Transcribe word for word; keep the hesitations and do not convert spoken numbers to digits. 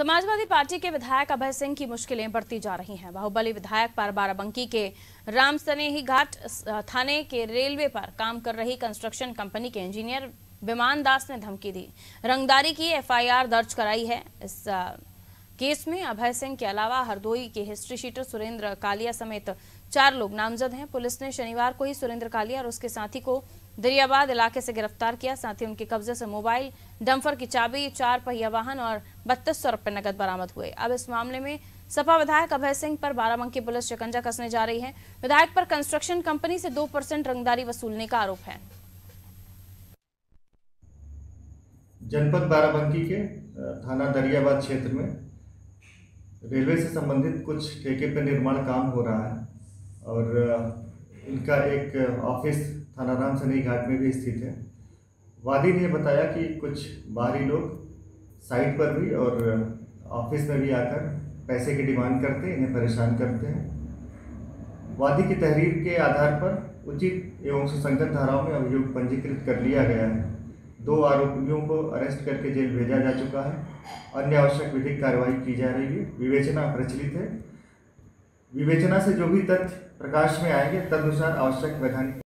Samajwadi party के विधायक अभय सिंह की मुश्किलें बढ़ती जा रही हैं। बाहुबली विधायक पर बाराबंकी के रामसनेही घाट थाने के रेलवे पर काम कर रही कंस्ट्रक्शन कंपनी के इंजीनियर विमान दास ने धमकी दी, रंगदारी की एफ आई आर दर्ज कराई है। इस केस में अभय सिंह के अलावा हरदोई के हिस्ट्री शीटर सुरेंद्र कालिया समेत चार लोग नामजद हैं। पुलिस ने शनिवार को ही सुरेंद्र कालिया और उसके साथी को दरियाबाद इलाके से गिरफ्तार किया। साथ ही उनके कब्जे से मोबाइल, डंपर की चाबी, चार पहिया वाहन और बत्तीस सौ रुपये नकद बरामद हुए। अब इस मामले में सपा विधायक अभय सिंह पर बाराबंकी पुलिस शिकंजा कसने जा रही है। विधायक पर कंस्ट्रक्शन कंपनी से दो परसेंट रंगदारी वसूलने का आरोप है। जनपद बाराबंकी के थाना दरियाबाद क्षेत्र में रेलवे से संबंधित कुछ ठेके पर निर्माण काम हो रहा है और इनका एक ऑफिस थाना रामसनेही घाट में भी स्थित है। वादी ने बताया कि कुछ बाहरी लोग साइट पर भी और ऑफिस में भी आकर पैसे की डिमांड करते, इन्हें परेशान करते हैं। वादी की तहरीर के आधार पर उचित एवं सुसंगत धाराओं में अभियोग पंजीकृत कर लिया गया है। दो आरोपियों को अरेस्ट करके जेल भेजा जा चुका है। अन्य आवश्यक विधिक कार्रवाई की जा रही है। विवेचना प्रचलित है। विवेचना से जो भी तथ्य प्रकाश में आएंगे तदनुसार आवश्यक वैधानिक